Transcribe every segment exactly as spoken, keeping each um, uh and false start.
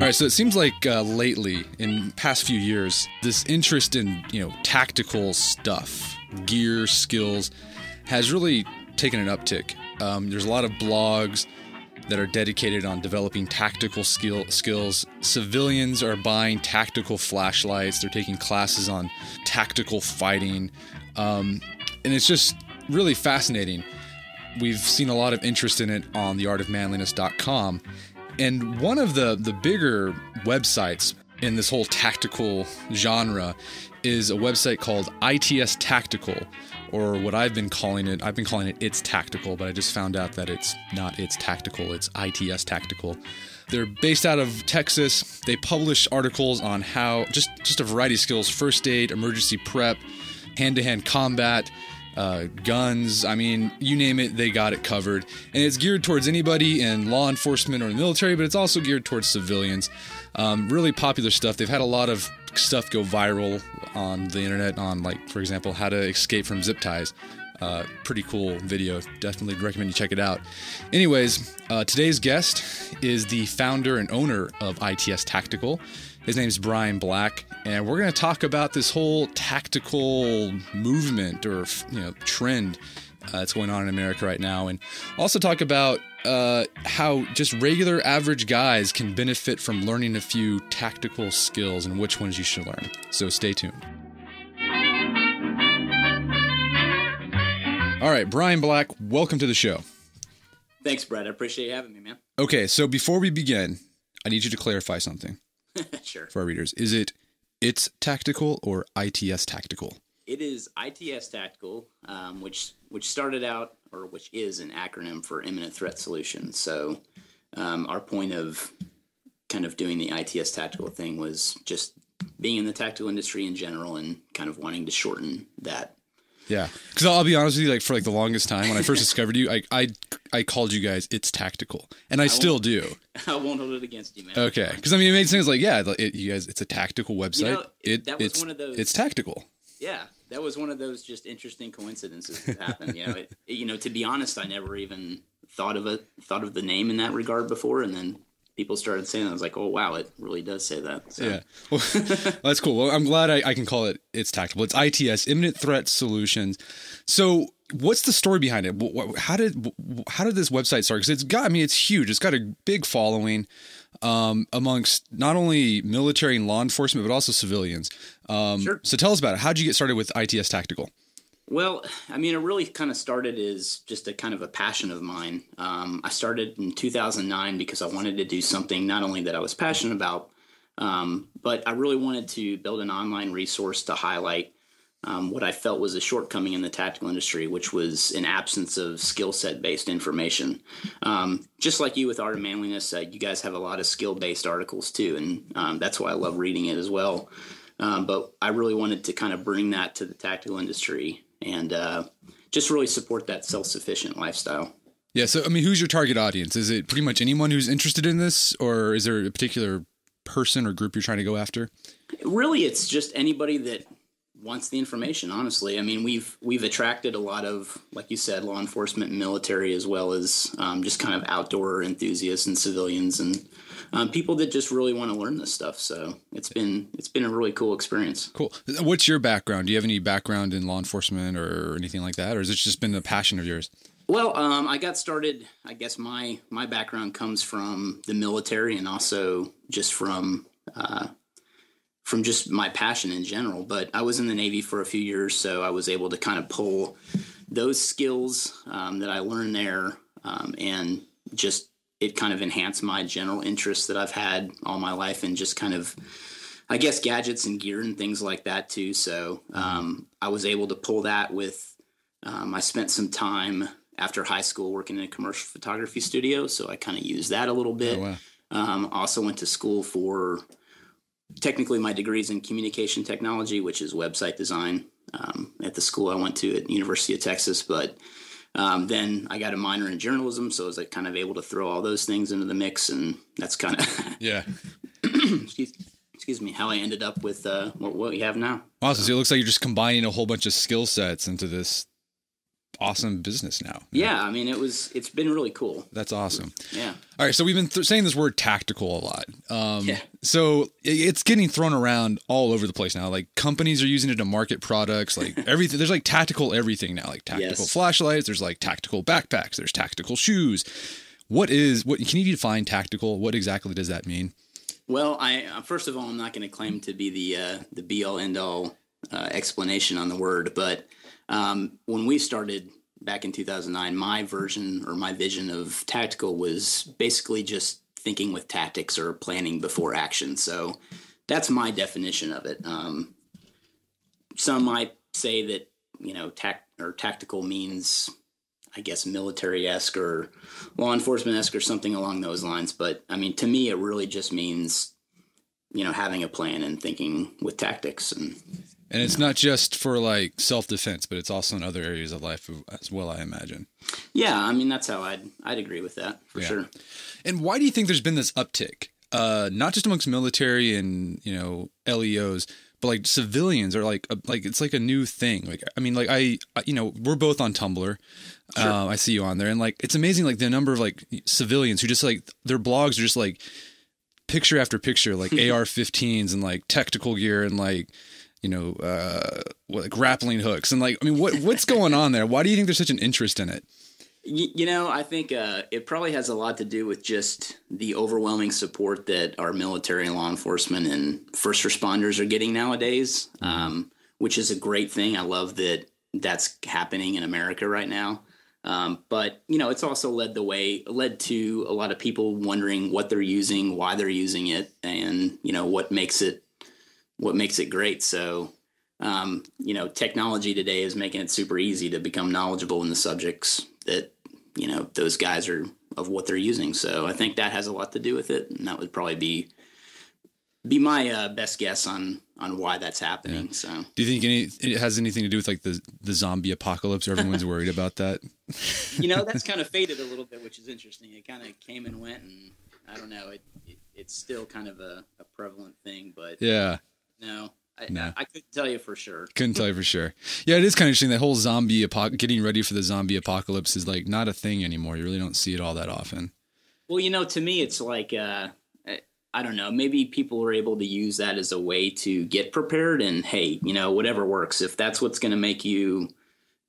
All right, so it seems like uh, lately, in past few years, this interest in, you know, tactical stuff, gear, skills, has really taken an uptick. Um, there's a lot of blogs that are dedicated on developing tactical skill skills. Civilians are buying tactical flashlights. They're taking classes on tactical fighting. Um, and it's just really fascinating. We've seen a lot of interest in it on the art of manliness dot com. And one of the, the bigger websites in this whole tactical genre is a website called I T S Tactical, or what I've been calling it. I've been calling it It's Tactical, but I just found out that it's not It's Tactical, it's I T S Tactical. They're based out of Texas. They publish articles on how, just, just a variety of skills, first aid, emergency prep, hand-to-hand combat, uh, guns, I mean, you name it, they got it covered. And it's geared towards anybody in law enforcement or the military, but it's also geared towards civilians. Um, really popular stuff. They've had a lot of stuff go viral on the internet on, like, for example, how to escape from zip ties. Uh, pretty cool video. Definitely recommend you check it out. Anyways, uh, today's guest is the founder and owner of I T S Tactical. His name's Bryan Black, and we're going to talk about this whole tactical movement or, you know, trend uh, that's going on in America right now, and also talk about uh, how just regular average guys can benefit from learning a few tactical skills and which ones you should learn. So stay tuned. All right, Bryan Black, welcome to the show. Thanks, Brett. I appreciate you having me, man. Okay, so before we begin, I need you to clarify something. Sure. For our readers, is it It's Tactical or I T S Tactical? It is I T S Tactical, um, which which started out, or which is an acronym for Imminent Threat Solutions. So um, our point of kind of doing the I T S Tactical thing was just being in the tactical industry in general and kind of wanting to shorten that. Yeah, because I'll be honest with you, like, for like the longest time, when I first discovered you, I, I I called you guys It's Tactical, and I, I still do. I won't hold it against you, man. Okay, because I mean, it made sense. Like, yeah, it, you guys, it's a tactical website. You know, it that was it's, one of those. It's tactical. Yeah, that was one of those just interesting coincidences that happened. You know, it, you know, to be honest, I never even thought of it, thought of the name in that regard before, and then people started saying that. I was like, oh, wow, it really does say that. So. Yeah. Well, that's cool. Well, I'm glad I, I can call it It's Tactical. It's I T S, Imminent Threat Solutions. So what's the story behind it? How did how did this website start? Because it's got, I mean, it's huge. It's got a big following um, amongst not only military and law enforcement, but also civilians. Um, sure. So tell us about it. How did you get started with I T S Tactical? Well, I mean, it really kind of started as just a kind of a passion of mine. Um, I started in two thousand nine because I wanted to do something not only that I was passionate about, um, but I really wanted to build an online resource to highlight um, what I felt was a shortcoming in the tactical industry, which was an absence of skill set based information. Um, just like you with Art of Manliness, uh, you guys have a lot of skill based articles too, and um, that's why I love reading it as well. Um, but I really wanted to kind of bring that to the tactical industry and uh, just really support that self-sufficient lifestyle. Yeah, so, I mean, who's your target audience? Is it pretty much anyone who's interested in this, or is there a particular person or group you're trying to go after? Really, it's just anybody that wants the information, honestly. I mean, we've we've attracted a lot of, like you said, law enforcement and military, as well as um, just kind of outdoor enthusiasts and civilians and um, people that just really want to learn this stuff. So it's been it's been a really cool experience. Cool. What's your background? Do you have any background in law enforcement or anything like that? Or has it just been a passion of yours? Well, um, I got started, I guess my, my background comes from the military and also just from uh, from just my passion in general. But I was in the Navy for a few years, so I was able to kind of pull those skills um, that I learned there um, and just it kind of enhanced my general interest that I've had all my life and just kind of, I guess, gadgets and gear and things like that too. So um, I was able to pull that with, um, I spent some time after high school working in a commercial photography studio. So I kind of used that a little bit. Oh, wow. um, also went to school for, technically my degree's in communication technology, which is website design um, at the school I went to at University of Texas. But Um, then I got a minor in journalism, so I was like kind of able to throw all those things into the mix, and that's kind of yeah. excuse, excuse me, how I ended up with uh, what, what we have now. Awesome. So it looks like you're just combining a whole bunch of skill sets into this awesome business now. Yeah, yeah, I mean, it was, it's been really cool. That's awesome. Yeah. All right, so we've been th saying this word tactical a lot. Um, yeah. So it's getting thrown around all over the place now. Like companies are using it to market products, like everything. There's like tactical everything now, like tactical yes. flashlights. There's like tactical backpacks. There's tactical shoes. What is, what can you define tactical? What exactly does that mean? Well, I first of all, I'm not going to claim to be the uh, the be all end all uh, explanation on the word, but um, when we started back in two thousand nine, my version or my vision of tactical was basically just thinking with tactics or planning before action. So that's my definition of it. Um, some might say that you know tact or tactical means, I guess, military-esque or law enforcement-esque or something along those lines. But I mean, to me, it really just means, you know, having a plan and thinking with tactics. And, and it's know. not just for like self-defense, but it's also in other areas of life as well, I imagine. Yeah. I mean, that's how I'd, I'd agree with that for yeah. sure. And why do you think there's been this uptick? Uh, not just amongst military and, you know, L E Os, but like civilians are like, like, it's like a new thing. Like, I mean, like I, you know, we're both on Tumblr. Sure. Uh, I see you on there, and like, it's amazing. Like the number of like civilians who just like their blogs are just like picture after picture, like A R fifteens and like tactical gear and like, you know, uh, what, like grappling hooks. And like, I mean, what, what's going on there? Why do you think there's such an interest in it? You, you know, I think, uh, it probably has a lot to do with just the overwhelming support that our military and law enforcement and first responders are getting nowadays. Mm-hmm. Um, which is a great thing. I love that that's happening in America right now. Um, but, you know, it's also led the way, led to a lot of people wondering what they're using, why they're using it, and, you know, what makes it, what makes it great. So, um, you know, technology today is making it super easy to become knowledgeable in the subjects that, you know, those guys are of what they're using. So I think that has a lot to do with it. And that would probably be, be my uh, best guess on, on why that's happening. Yeah. So do you think any, it has anything to do with like the, the zombie apocalypse? Everyone's worried about that. You know, that's kind of faded a little bit, which is interesting. It kind of came and went, and I don't know, it, it it's still kind of a, a prevalent thing, but yeah, no, I, no. I, I couldn't tell you for sure. Couldn't tell you for sure. Yeah. It is kind of interesting. That whole zombie apoc getting ready for the zombie apocalypse is like not a thing anymore. You really don't see it all that often. Well, you know, to me, it's like, uh, I don't know, maybe people are able to use that as a way to get prepared, and hey, you know, whatever works. If that's what's going to make you,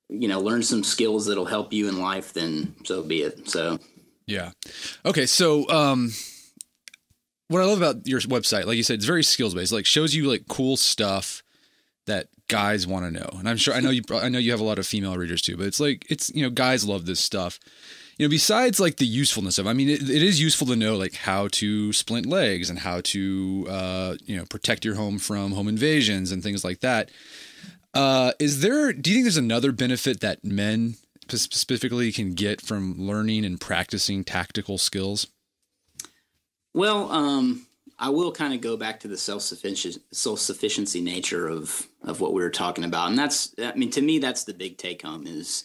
you know, learn some skills that'll help you in life, then so be it. So, yeah. Okay. So, um, what I love about your website, like you said, it's very skills based, like shows you like cool stuff that guys want to know. And I'm sure, I know you, I know you have a lot of female readers too, but it's like, it's, you know, guys love this stuff. You know, besides like the usefulness of, I mean, it, it is useful to know like how to splint legs and how to, uh, you know, protect your home from home invasions and things like that. Uh, is there, do you think there's another benefit that men specifically can get from learning and practicing tactical skills? Well, um, I will kind of go back to the self-sufficiency, self-sufficiency nature of, of what we were talking about. And that's, I mean, to me, that's the big take home is,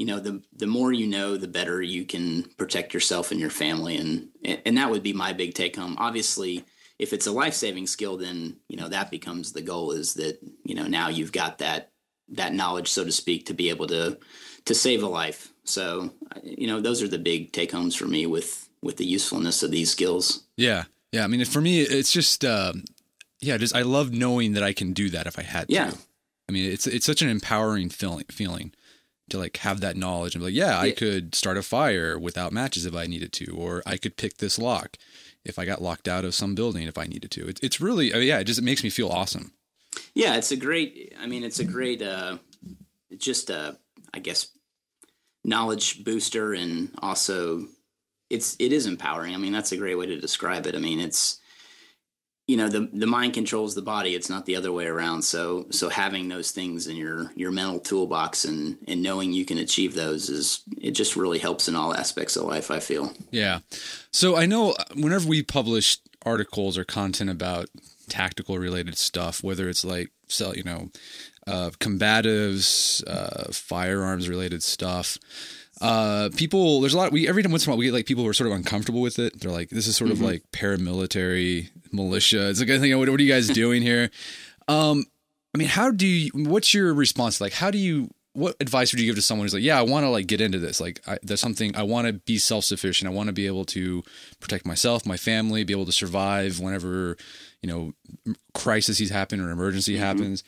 you know, the the more you know, the better you can protect yourself and your family. And and that would be my big take home. Obviously, if it's a life-saving skill, then, you know, that becomes the goal, is that, you know, now you've got that that knowledge, so to speak, to be able to to save a life. So, you know, those are the big take homes for me with with the usefulness of these skills. Yeah. Yeah. I mean, for me, it's just, uh, yeah, just I love knowing that I can do that if I had yeah. to. I mean, it's it's such an empowering feeling feeling. to like have that knowledge and be like, yeah, I could start a fire without matches if I needed to, or I could pick this lock if I got locked out of some building if I needed to. It, it's really, I mean, yeah, it just, it makes me feel awesome. Yeah. It's a great, I mean, it's a great, uh, just, uh, I guess, knowledge booster. And also it's, it is empowering. I mean, that's a great way to describe it. I mean, it's, you know, the, the mind controls the body. It's not the other way around. So, so having those things in your, your mental toolbox and, and knowing you can achieve those is, it just really helps in all aspects of life, I feel. Yeah. So I know whenever we publish articles or content about tactical related stuff, whether it's like, so, you know, uh, combatives, uh, firearms related stuff, uh, people, there's a lot, we, every time once in a while we get like people who are sort of uncomfortable with it. They're like, this is sort mm-hmm. of like paramilitary militia. It's like, I think, what, what are you guys doing here? Um, I mean, how do you, what's your response? Like, how do you, what advice would you give to someone who's like, yeah, I want to like get into this. Like I, there's something I want to be self-sufficient. I want to be able to protect myself, my family, be able to survive whenever, you know, crises happen or emergency mm-hmm. happens.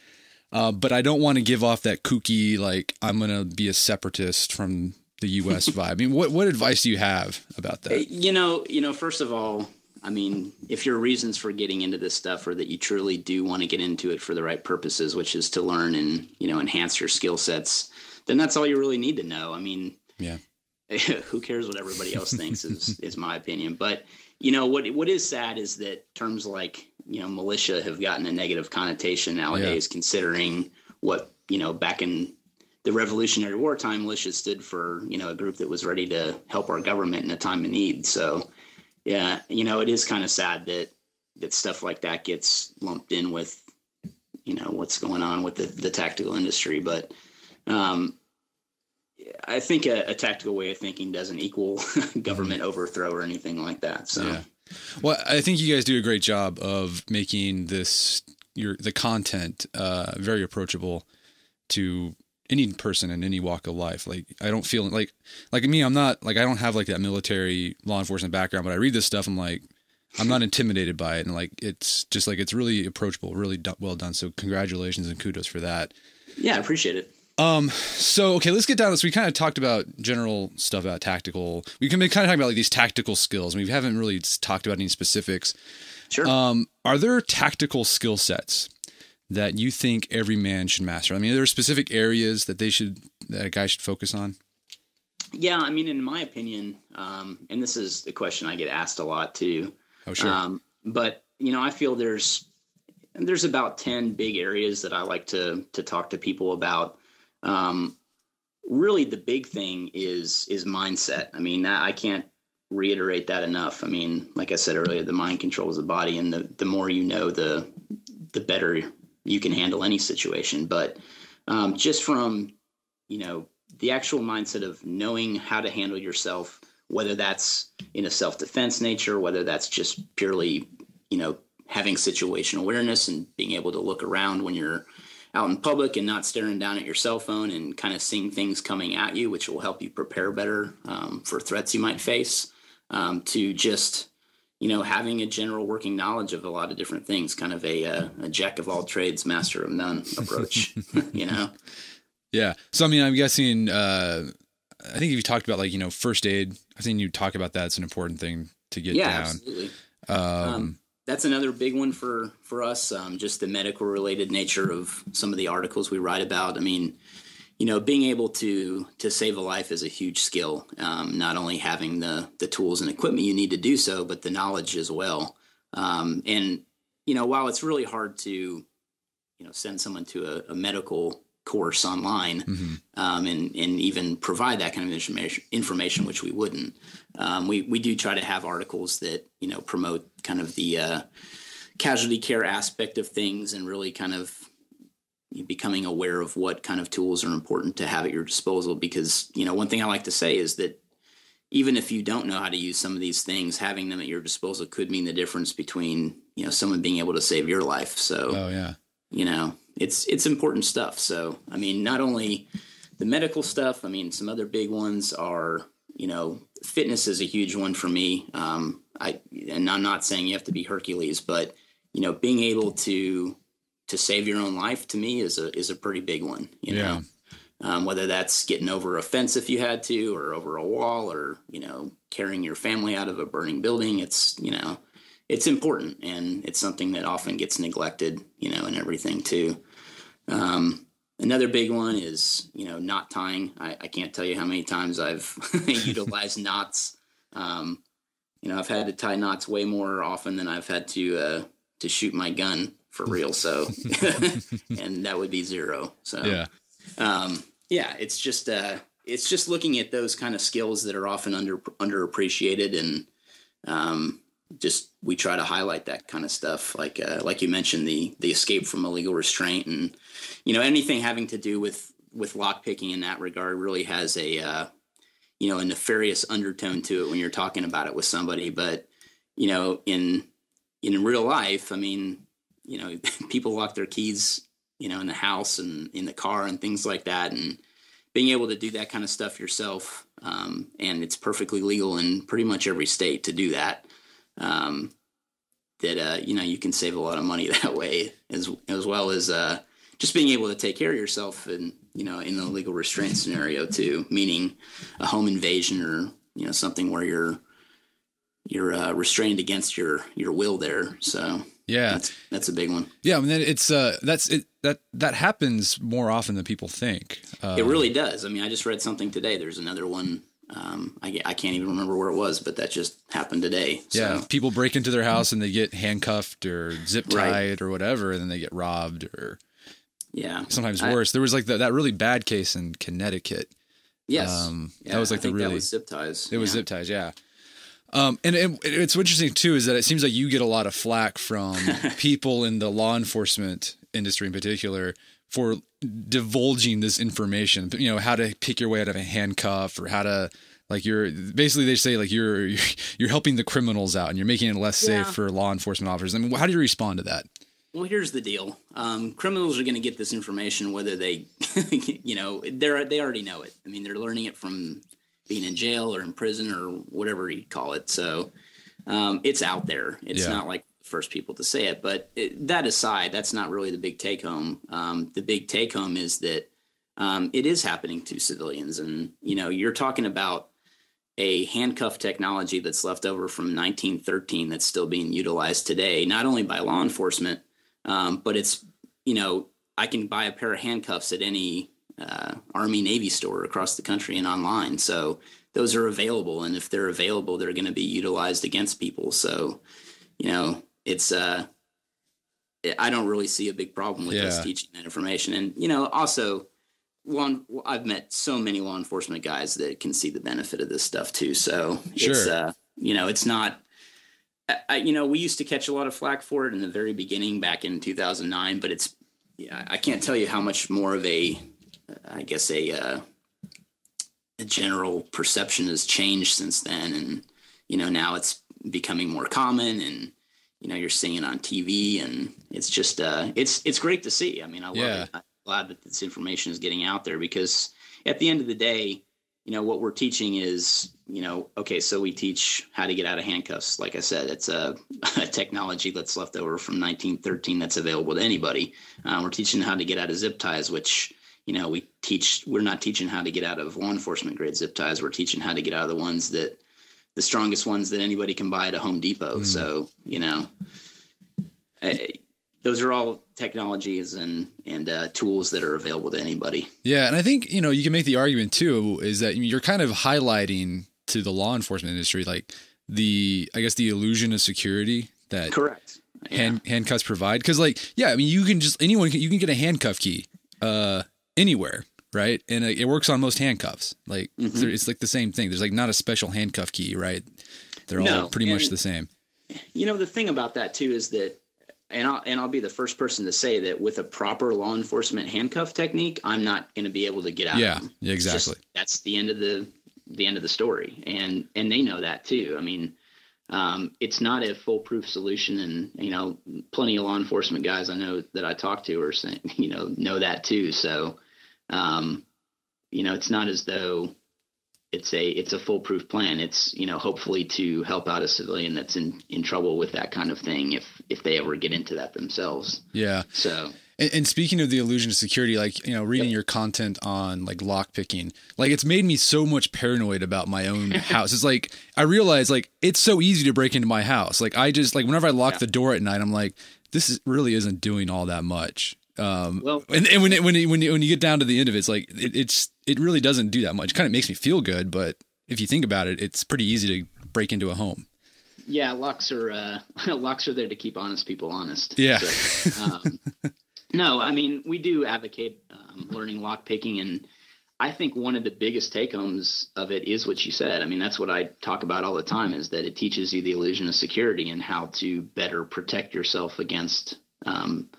Uh, but I don't want to give off that kooky, like I'm going to be a separatist from the U S vibe. I mean, what, what advice do you have about that? You know, you know, first of all, I mean, if your reasons for getting into this stuff are that you truly do want to get into it for the right purposes, which is to learn and, you know, enhance your skill sets, then that's all you really need to know. I mean, yeah, who cares what everybody else thinks is, is my opinion. But, you know, what, what is sad is that terms like, you know, militia have gotten a negative connotation nowadays, yeah. considering what, you know, back in the Revolutionary War time, militia stood for, you know, a group that was ready to help our government in a time of need. So, yeah, you know, it is kind of sad that that stuff like that gets lumped in with, you know, what's going on with the, the tactical industry. But um, I think a, a tactical way of thinking doesn't equal government overthrow or anything like that. So, yeah. Well, I think you guys do a great job of making this your the content uh, very approachable to any person in any walk of life. Like I don't feel like, like me, I'm not like, I don't have like that military law enforcement background, but I read this stuff. I'm like, I'm not intimidated by it. And like, it's just like, it's really approachable, really do- well done. So congratulations and kudos for that. Yeah. I appreciate it. Um, so, okay, let's get down to this. We kind of talked about general stuff about tactical. We can be kind of talking about like these tactical skills. I mean, we haven't really talked about any specifics. Sure. Um, are there tactical skill sets that you think every man should master? I mean, are there specific areas that they should, that a guy should focus on? Yeah. I mean, in my opinion, um, and this is the question I get asked a lot too. Oh, sure. Um, but you know, I feel there's, there's about ten big areas that I like to, to talk to people about. Um, really the big thing is, is mindset. I mean, I can't reiterate that enough. I mean, like I said earlier, the mind controls the body, and the, the more, you know, the, the better you can handle any situation. But um, just from, you know, the actual mindset of knowing how to handle yourself, whether that's in a self-defense nature, whether that's just purely, you know, having situational awareness and being able to look around when you're out in public and not staring down at your cell phone and kind of seeing things coming at you, which will help you prepare better um, for threats you might face, um, to just, you know, having a general working knowledge of a lot of different things, kind of a, uh, a jack of all trades, master of none approach, you know? Yeah. So, I mean, I'm guessing, uh, I think if you talked about like, you know, first aid, I think you talk about that. It's an important thing to get yeah, down. Absolutely. Um, um, that's another big one for, for us. Um, just the medical related nature of some of the articles we write about. I mean, you know, being able to to save a life is a huge skill. Um, not only having the the tools and equipment you need to do so, but the knowledge as well. Um, and, you know, while it's really hard to, you know, send someone to a, a medical course online mm-hmm. um, and, and even provide that kind of information, information which we wouldn't, um, we, we do try to have articles that, you know, promote kind of the uh, casualty care aspect of things and really kind of becoming aware of what kind of tools are important to have at your disposal. Because, you know, one thing I like to say is that even if you don't know how to use some of these things, having them at your disposal could mean the difference between, you know, someone being able to save your life. So, oh, yeah. you know, it's, it's important stuff. So, I mean, not only the medical stuff, I mean, some other big ones are, you know, fitness is a huge one for me. Um, I, and I'm not saying you have to be Hercules, but, you know, being able to, to save your own life, to me, is a, is a pretty big one, you know, yeah. um, whether that's getting over a fence if you had to, or over a wall, or, you know, carrying your family out of a burning building. It's, you know, it's important, and it's something that often gets neglected, you know, and everything too. Um, another big one is, you know, knot tying. I, I can't tell you how many times I've utilized knots. Um, you know, I've had to tie knots way more often than I've had to, uh, to shoot my gun. For real. So, and that would be zero. So, yeah. Um, yeah, it's just, uh, it's just looking at those kind of skills that are often under, underappreciated. And, um, just, we try to highlight that kind of stuff. Like, uh, like you mentioned, the, the escape from illegal restraint, and, you know, anything having to do with, with lock picking in that regard really has a, uh, you know, a nefarious undertone to it when you're talking about it with somebody. But, you know, in, in real life, I mean, you know, people lock their keys, you know, in the house and in the car and things like that. And, being able to do that kind of stuff yourself. Um, and it's perfectly legal in pretty much every state to do that. Um, that, uh, you know, you can save a lot of money that way, as, as well as, uh, just being able to take care of yourself and, you know, in the legal restraint scenario too, meaning a home invasion or, you know, something where you're, you're, uh, restrained against your, your will there. So yeah, that's, that's a big one. Yeah. I mean, it's, uh, that's it, that, that happens more often than people think. Uh, it really does. I mean, I just read something today. There's another one. Um, I, I can't even remember where it was, but that just happened today. So. Yeah. People break into their house and they get handcuffed or zip tied right. or whatever, and then they get robbed or, yeah, sometimes worse. I, there was like the, that really bad case in Connecticut. Yes. Um, yeah, that was like I the really, that was zip ties. It yeah. was zip ties. Yeah. Um, and it, it's interesting too, is that it seems like you get a lot of flack from people in the law enforcement industry in particular for divulging this information, you know, how to pick your way out of a handcuff or how to, like, you're basically, they say like you're, you're, you're helping the criminals out and you're making it less yeah. safe for law enforcement officers. I mean, how do you respond to that? Well, here's the deal. Um, criminals are going to get this information, whether they, you know, they're, they already know it. I mean, they're learning it from being in jail or in prison or whatever you call it. So um, it's out there. It's yeah. not like the first people to say it. But it, that aside, that's not really the big take home. Um, the big take home is that um, it is happening to civilians. And, you know, you're talking about a handcuff technology that's left over from nineteen thirteen that's still being utilized today, not only by law enforcement, Um, but it's, you know, I can buy a pair of handcuffs at any uh, Army, Navy store across the country and online. So those are available. And if they're available, they're going to be utilized against people. So, you know, it's uh, I don't really see a big problem with yeah. us teaching that information. And, you know, also one, I've met so many law enforcement guys that can see the benefit of this stuff, too. So, sure. it's, uh, you know, it's not. I, you know, we used to catch a lot of flack for it in the very beginning back in two thousand nine, but it's, yeah, I can't tell you how much more of a, I guess a, uh, a general perception has changed since then. And, you know, now it's becoming more common and, you know, you're seeing it on T V and it's just, uh, it's, it's great to see. I mean, I love yeah. it. I'm glad that this information is getting out there because at the end of the day, you know, what we're teaching is, you know, okay, so we teach how to get out of handcuffs. Like I said, it's a, a technology that's left over from nineteen thirteen that's available to anybody. Um, we're teaching how to get out of zip ties, which, you know, we teach, we're not teaching how to get out of law enforcement grade zip ties. We're teaching how to get out of the ones that, the strongest ones that anybody can buy at a Home Depot. Mm. So, you know, I, those are all technologies and, and uh, tools that are available to anybody. Yeah. And I think, you know, you can make the argument too, is that you're kind of highlighting to the law enforcement industry, like the, I guess the illusion of security that Correct. Yeah. hand, handcuffs provide. Cause like, yeah, I mean, you can just, anyone can, you can get a handcuff key uh, anywhere. Right. And it works on most handcuffs. Like mm-hmm. it's like the same thing. There's like not a special handcuff key, right? They're no. all pretty and, much the same. You know, the thing about that too, is that, And I'll, and I'll be the first person to say that with a proper law enforcement handcuff technique, I'm not going to be able to get out. Yeah, exactly. Just, that's the end of the, the end of the story. And, and they know that too. I mean, um, it's not a foolproof solution. And, you know, plenty of law enforcement guys I know that I talk to are saying, you know, know that too. So, um, you know, it's not as though it's a, it's a foolproof plan. It's, you know, hopefully to help out a civilian that's in, in trouble with that kind of thing. If, if they ever get into that themselves. Yeah. So, and, and speaking of the illusion of security, like, you know, reading yep. your content on like lock picking, like it's made me so much paranoid about my own house. It's like, I realize like, it's so easy to break into my house. Like I just like, whenever I lock yeah. the door at night, I'm like, this is, really isn't doing all that much. Um, well, and, and when, it, when, it, when, you, when you get down to the end of it, it's like, it, it's, it really doesn't do that much. It kind of makes me feel good. But if you think about it, it's pretty easy to break into a home. Yeah. Locks are, uh, locks are there to keep honest people honest. Yeah. So, um, no, I mean, we do advocate, um, learning lock picking. And I think one of the biggest take homes of it is what you said. I mean, that's what I talk about all the time, is that it teaches you the illusion of security and how to better protect yourself against, um,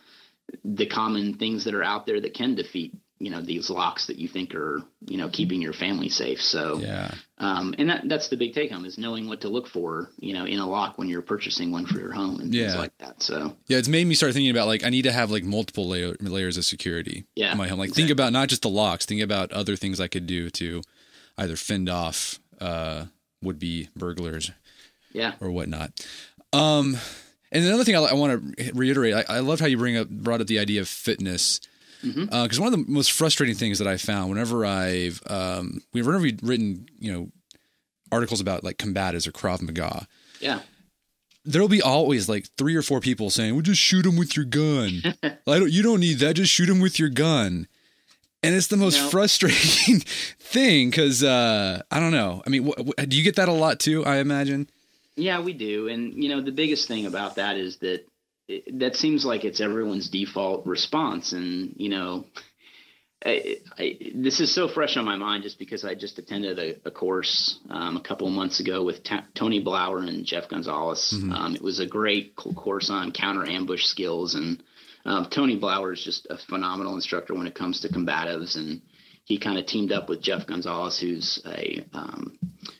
the common things that are out there that can defeat you know, these locks that you think are, you know, keeping your family safe. So, yeah. um, and that, that's the big take home, is knowing what to look for, you know, in a lock when you're purchasing one for your home and yeah. things like that. So, yeah, it's made me start thinking about, like, I need to have like multiple layer, layers of security yeah, in my home. Like exactly. think about not just the locks, think about other things I could do to either fend off, uh, would be burglars yeah, or whatnot. Um, and another thing I, I want to reiterate, I, I love how you bring up, brought up the idea of fitness. Mm-hmm. uh, 'cause one of the most frustrating things that I found whenever I've, um, we've whenever we've written, you know, articles about like combatives or Krav Maga. Yeah. There'll be always like three or four people saying, well, just shoot him with your gun. I don't, you don't need that. Just shoot him with your gun. And it's the most no. frustrating thing because, uh, I don't know. I mean, wh wh do you get that a lot too, I imagine? Yeah, we do. And, you know, the biggest thing about that is that it, that seems like it's everyone's default response. And, you know, I, I, this is so fresh on my mind just because I just attended a, a course um, a couple of months ago with Ta Tony Blauer and Jeff Gonzalez. Mm-hmm. um, it was a great course on counter ambush skills, and Um, Tony Blauer is just a phenomenal instructor when it comes to combatives, and he kind of teamed up with Jeff Gonzalez, who's a um,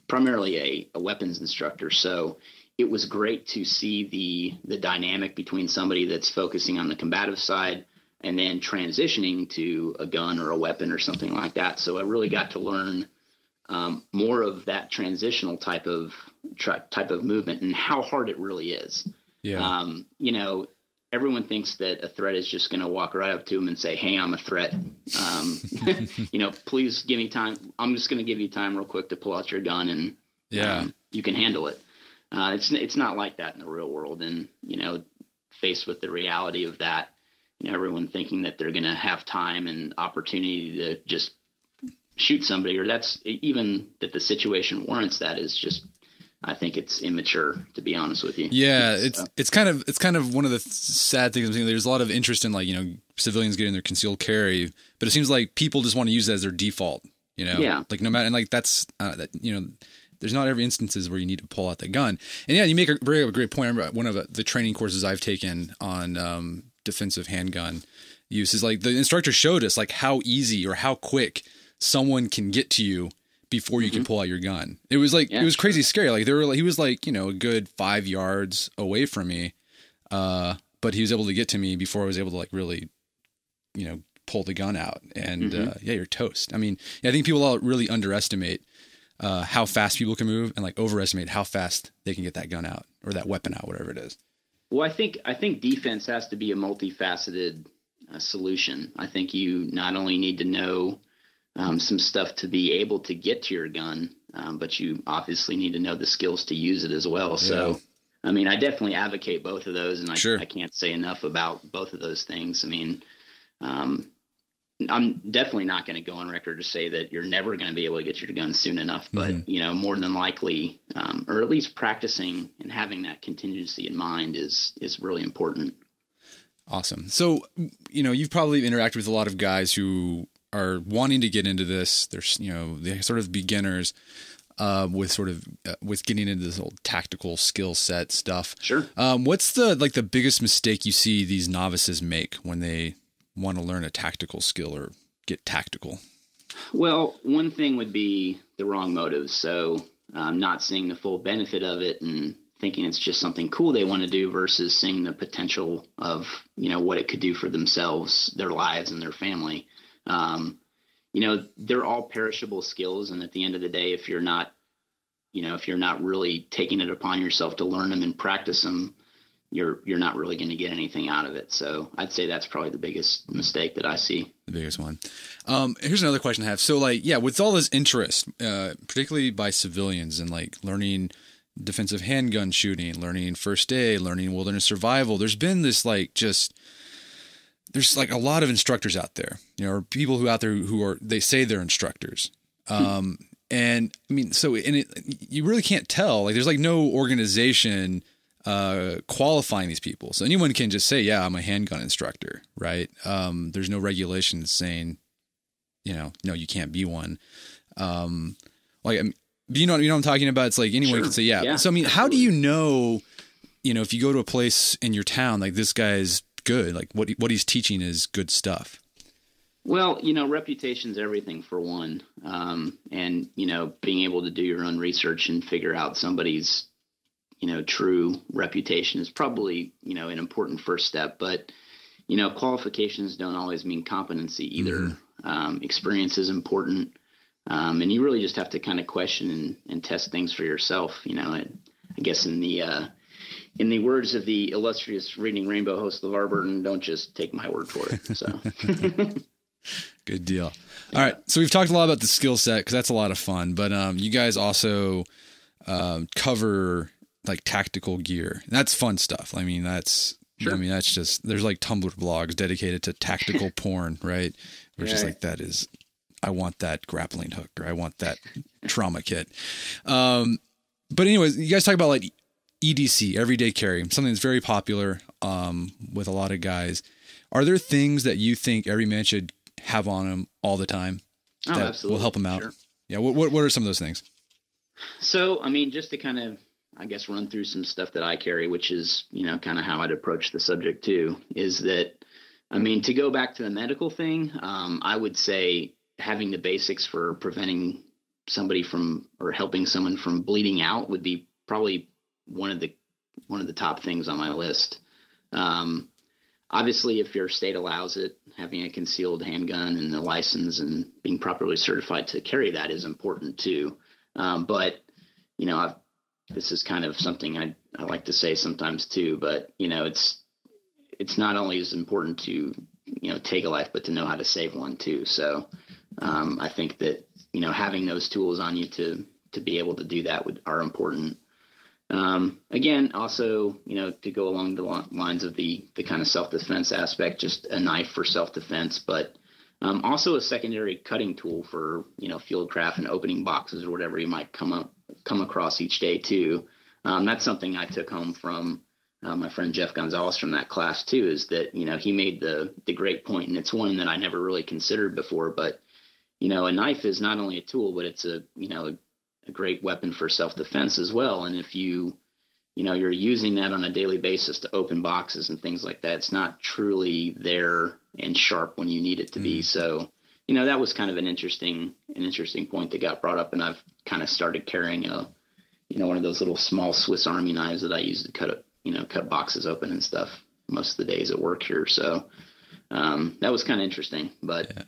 primarily a, a weapons instructor. So it was great to see the the dynamic between somebody that's focusing on the combative side and then transitioning to a gun or a weapon or something like that. So I really got to learn um, more of that transitional type of type of movement and how hard it really is. Yeah, um, you know. Everyone thinks that a threat is just going to walk right up to him and say, hey, I'm a threat. Um, you know, please give me time. I'm just going to give you time real quick to pull out your gun and yeah, um, you can handle it. Uh, it's, it's not like that in the real world. And, you know, faced with the reality of that, you know, everyone thinking that they're going to have time and opportunity to just shoot somebody, or that's even that the situation warrants that, is just, I think it's immature, to be honest with you. Yeah, it's so. it's kind of it's kind of one of the sad things. I'm thinking there's a lot of interest in, like, you know, civilians getting their concealed carry, but it seems like people just want to use that as their default. You know, yeah. Like no matter, and like that's uh, that you know, there's not every instances where you need to pull out the gun. And yeah, you make a very a great point. I remember one of the training courses I've taken on um, defensive handgun use is like the instructor showed us like how easy or how quick someone can get to you before you mm-hmm. can pull out your gun. It was like, yeah, it was crazy sure. scary. Like there were, like, he was like, you know, a good five yards away from me. Uh, but he was able to get to me before I was able to like really, you know, pull the gun out and mm-hmm. uh, yeah, you're toast. I mean, yeah, I think people all really underestimate uh, how fast people can move and like overestimate how fast they can get that gun out or that weapon out, whatever it is. Well, I think, I think defense has to be a multifaceted uh, solution. I think you not only need to know Um, some stuff to be able to get to your gun, um, but you obviously need to know the skills to use it as well. So, yeah. I mean, I definitely advocate both of those, and I, sure. I can't say enough about both of those things. I mean, um, I'm definitely not going to go on record to say that you're never going to be able to get your gun soon enough, but, mm-hmm. you know, more than likely, um, or at least practicing and having that contingency in mind is, is really important. Awesome. So, you know, you've probably interacted with a lot of guys who are wanting to get into this. There's, you know, they're sort of beginners uh, with sort of uh, with getting into this whole tactical skill set stuff. Sure. Um, what's the, like the biggest mistake you see these novices make when they want to learn a tactical skill or get tactical? Well, one thing would be the wrong motives. So um, not seeing the full benefit of it and thinking it's just something cool they want to do versus seeing the potential of, you know, what it could do for themselves, their lives and their family. Um, you know, they're all perishable skills. And at the end of the day, if you're not, you know, if you're not really taking it upon yourself to learn them and practice them, you're, you're not really going to get anything out of it. So I'd say that's probably the biggest mistake that I see. The biggest one. Um, here's another question I have. So like, yeah, with all this interest, uh, particularly by civilians and like learning defensive handgun shooting, learning first aid, learning wilderness survival, there's been this like, just, there's like a lot of instructors out there, you know, or people who out there who are, they say they're instructors. Um, hmm. And I mean, so, and it, you really can't tell, like, there's like no organization, uh, qualifying these people. So anyone can just say, yeah, I'm a handgun instructor. Right. Um, there's no regulations saying, you know, no, you can't be one. Um, like, you know, you know what I'm talking about? It's like anyone sure. can say, yeah. yeah. So, I mean, how do you know, you know, if you go to a place in your town, like this guy's good, like what what he's teaching is good stuff? Well, you know, reputation's everything for one. Um, and, you know, being able to do your own research and figure out somebody's, you know, true reputation is probably, you know, an important first step. But, you know, qualifications don't always mean competency either. Mm-hmm. Um, experience is important. Um, and you really just have to kind of question and, and test things for yourself. You know, I, I guess in the uh, in the words of the illustrious Reading Rainbow host, LeVar Burton, don't just take my word for it. So good deal. All right. So we've talked a lot about the skill set because that's a lot of fun. But um, you guys also um, cover like tactical gear. And that's fun stuff. I mean, that's sure. I mean, that's just there's like Tumblr blogs dedicated to tactical porn. Right. Which yeah. is like that is. I want that grappling hook, or I want that trauma kit. Um, but anyways, you guys talk about like E D C, everyday carry, something that's very popular um, with a lot of guys. Are there things that you think every man should have on him all the time that oh, absolutely. will help him out? Sure. Yeah. What, what, what are some of those things? So, I mean, just to kind of, I guess, run through some stuff that I carry, which is, you know, kind of how I'd approach the subject too, is that, I mean, to go back to the medical thing, um, I would say, having the basics for preventing somebody from, or helping someone from bleeding out would be probably one of the, one of the top things on my list. Um, obviously if your state allows it, having a concealed handgun and the license and being properly certified to carry that is important too. Um, but you know, I've, this is kind of something I, I like to say sometimes too, but you know, it's, it's not only as important to, you know, take a life, but to know how to save one too. So, Um, I think that, you know, having those tools on you to, to be able to do that would, are important. Um, again, also, you know, to go along the lines of the, the kind of self-defense aspect, just a knife for self-defense, but, um, also a secondary cutting tool for, you know, field craft and opening boxes or whatever you might come up, come across each day too. Um, that's something I took home from, uh, my friend Jeff Gonzalez from that class too, is that, you know, he made the, the great point, and it's one that I never really considered before, but you know, a knife is not only a tool, but it's a, you know, a, a great weapon for self-defense as well. And if you, you know, you're using that on a daily basis to open boxes and things like that, it's not truly there and sharp when you need it to mm. be. So, you know, that was kind of an interesting, an interesting point that got brought up. And I've kind of started carrying a, you know, one of those little small Swiss Army knives that I use to cut up, you know, cut boxes open and stuff most of the days at work here. So um, that was kind of interesting, but yeah.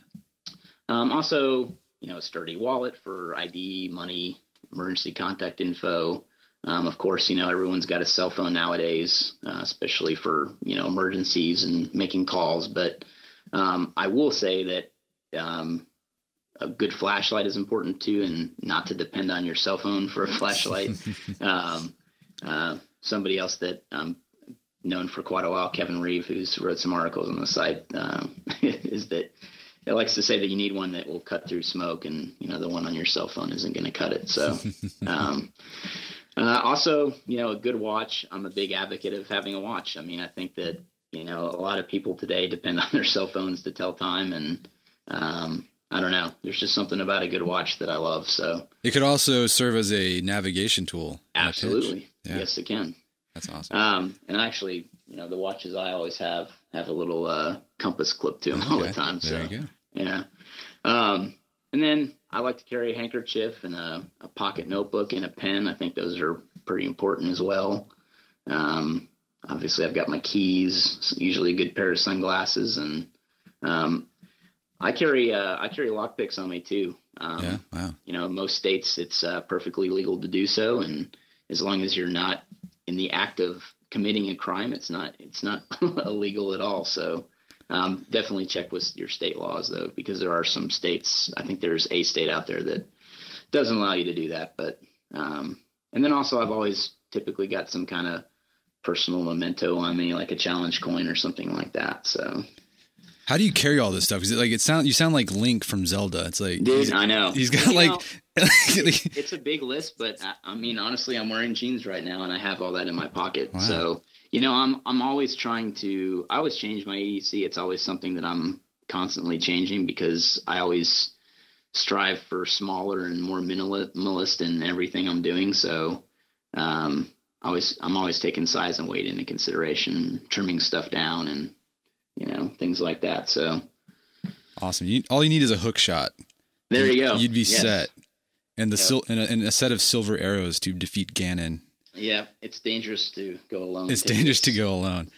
Um, also, you know, a sturdy wallet for I D, money, emergency contact info. Um, of course, you know, everyone's got a cell phone nowadays, uh, especially for, you know, emergencies and making calls. But um, I will say that um, a good flashlight is important too, and not to depend on your cell phone for a flashlight. um, uh, somebody else that um known for quite a while, Kevin Reeve, who's wrote some articles on the site, um, is that it likes to say that you need one that will cut through smoke, and, you know, the one on your cell phone isn't going to cut it. So, um, uh, also, you know, a good watch. I'm a big advocate of having a watch. I mean, I think that, you know, a lot of people today depend on their cell phones to tell time, and, um, I don't know, there's just something about a good watch that I love. So it could also serve as a navigation tool. Absolutely. Yeah. Yes, it can. That's awesome. Um, and actually, you know, the watches I always have, have a little, uh, compass clip to them okay. all the time. There so, you go. Yeah. Um, and then I like to carry a handkerchief and a, a pocket notebook and a pen. I think those are pretty important as well. Um, obviously I've got my keys, usually a good pair of sunglasses, and, um, I carry, uh, I carry lockpicks on me too. Um, yeah, wow. You know, in most states it's, uh, perfectly legal to do so. And as long as you're not in the act of committing a crime, it's not, it's not illegal at all. So, Um, definitely check with your state laws though, because there are some states, I think there's a state out there that doesn't allow you to do that. But, um, and then also I've always typically got some kind of personal memento on me, like a challenge coin or something like that. So how do you carry all this stuff? Is it like, it sound, you sound like Link from Zelda. It's like, dude, I know he's got you like, know, it's a big list, but I, I mean, honestly, I'm wearing jeans right now and I have all that in my pocket. Wow. So you know, I'm I'm always trying to – I always change my E D C. It's always something that I'm constantly changing because I always strive for smaller and more minimalist in everything I'm doing. So um, always, I'm always taking size and weight into consideration, trimming stuff down and, you know, things like that. So Awesome. You, all you need is a hook shot. There you, you go. You'd be yes. set. And the yep. sil and a, and a set of silver arrows to defeat Ganon. Yeah, it's dangerous to go alone. It's dangerous to go alone.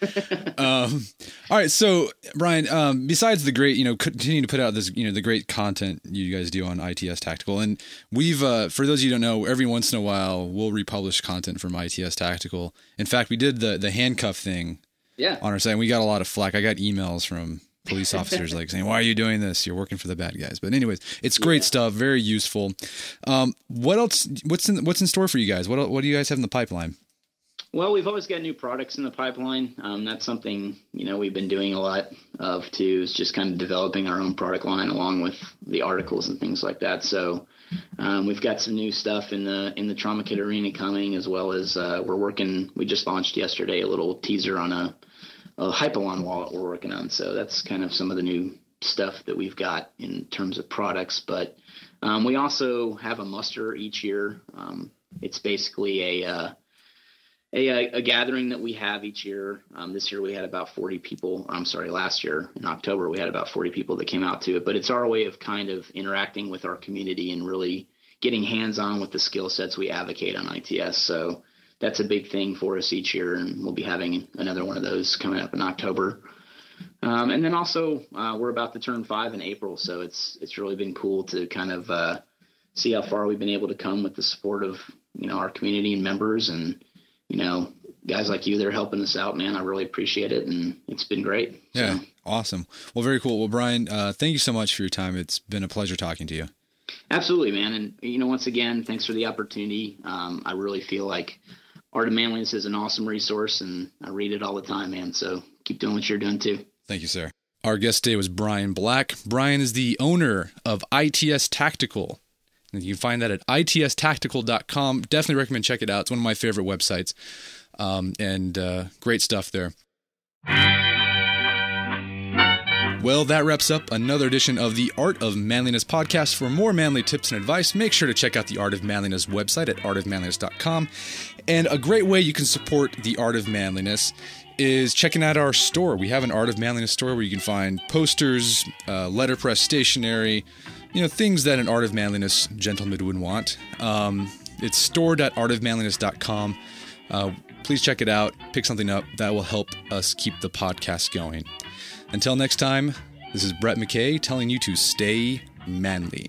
um, all right, so Bryan, um, besides the great, you know, continuing to put out this, you know, the great content you guys do on I T S Tactical, and we've, uh, for those of you who don't know, every once in a while we'll republish content from I T S Tactical. In fact, we did the the handcuff thing. Yeah. On our site, and we got a lot of flack. I got emails from police officers like saying, "Why are you doing this? You're working for the bad guys." But anyways, it's great yeah. stuff. Very useful. Um, what else? What's in what's in store for you guys? What what do you guys have in the pipeline? Well, we've always got new products in the pipeline. Um, that's something, you know, we've been doing a lot of too, is just kind of developing our own product line along with the articles and things like that. So um, we've got some new stuff in the in the trauma kit arena coming, as well as uh, we're working. We just launched yesterday a little teaser on a. a Hypalon wallet we're working on. So that's kind of some of the new stuff that we've got in terms of products. But um, we also have a muster each year. Um, it's basically a, uh, a, a gathering that we have each year. Um, this year we had about forty people. I'm sorry, last year in October, we had about forty people that came out to it, but it's our way of kind of interacting with our community and really getting hands-on with the skill sets we advocate on I T S. So that's a big thing for us each year, and we'll be having another one of those coming up in October. Um, and then also uh, we're about to turn five in April, so it's it's really been cool to kind of uh, see how far we've been able to come with the support of, you know, our community and members, and, you know, guys like you, they're helping us out, man. I really appreciate it, and it's been great. Yeah, so. Awesome. Well, very cool. Well, Bryan, uh, thank you so much for your time. It's been a pleasure talking to you. Absolutely, man. And, you know, once again, thanks for the opportunity. Um, I really feel like Art of Manliness is an awesome resource, and I read it all the time, man. So keep doing what you're doing, too. Thank you, sir. Our guest today was Bryan Black. Bryan is the owner of I T S Tactical. And you can find that at I T S tactical dot com. Definitely recommend check it out. It's one of my favorite websites, um, and uh, great stuff there. Well, that wraps up another edition of the Art of Manliness podcast. For more manly tips and advice, make sure to check out the Art of Manliness website at art of manliness dot com. And a great way you can support the Art of Manliness is checking out our store. We have an Art of Manliness store where you can find posters, uh, letterpress stationery, you know, things that an Art of Manliness gentleman would want. Um, it's store dot art of manliness dot com. Uh, please check it out. Pick something up. That will help us keep the podcast going. Until next time, this is Brett McKay telling you to stay manly.